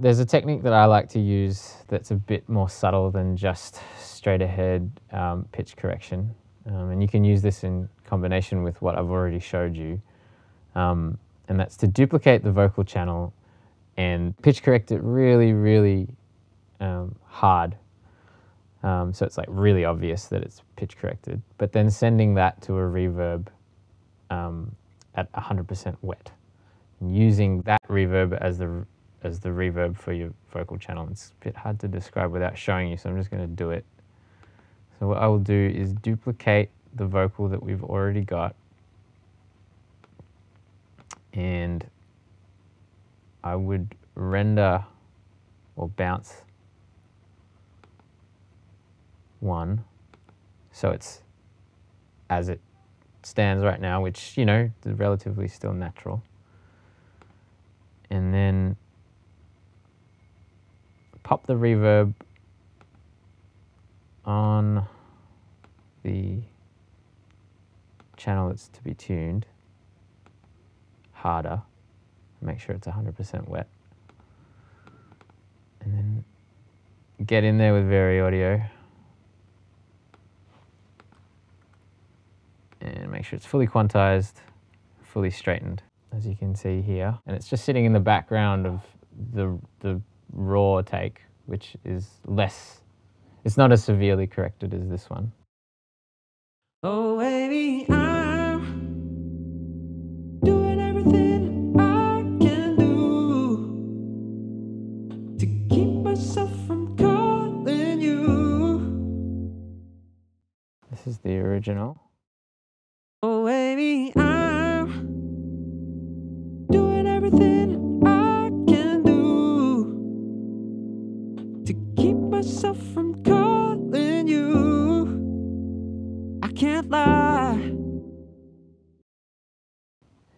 There's a technique that I like to use that's a bit more subtle than just straight ahead pitch correction. And you can use this in combination with what I've already showed you. And that's to duplicate the vocal channel and pitch correct it really, really hard. So it's like really obvious that it's pitch corrected, but then sending that to a reverb at 100% wet, and using that reverb as the reverb for your vocal channel. It's a bit hard to describe without showing you, so I'm just going to do it. So what I will do is duplicate the vocal that we've already got, and I would render or bounce one, so it's as it stands right now, which, you know, is relatively still natural. And then pop the reverb on the channel that's to be tuned harder. Make sure it's 100% wet. And then get in there with VariAudio and make sure it's fully quantized, fully straightened, as you can see here. And it's just sitting in the background of the raw take, which is less, it's not as severely corrected as this one. Oh, baby, I'm doing everything I can do to keep myself from calling you. This is the original. Oh, baby, I'm doing everything I can do to keep myself from calling you. I can't lie.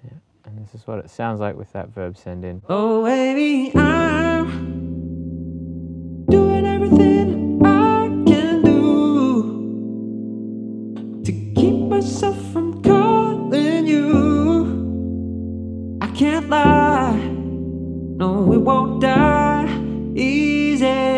Yeah, and this is what it sounds like with that verb send in. Oh, baby, I'm doing everything I can do to keep myself from can't lie, no, it won't die easy.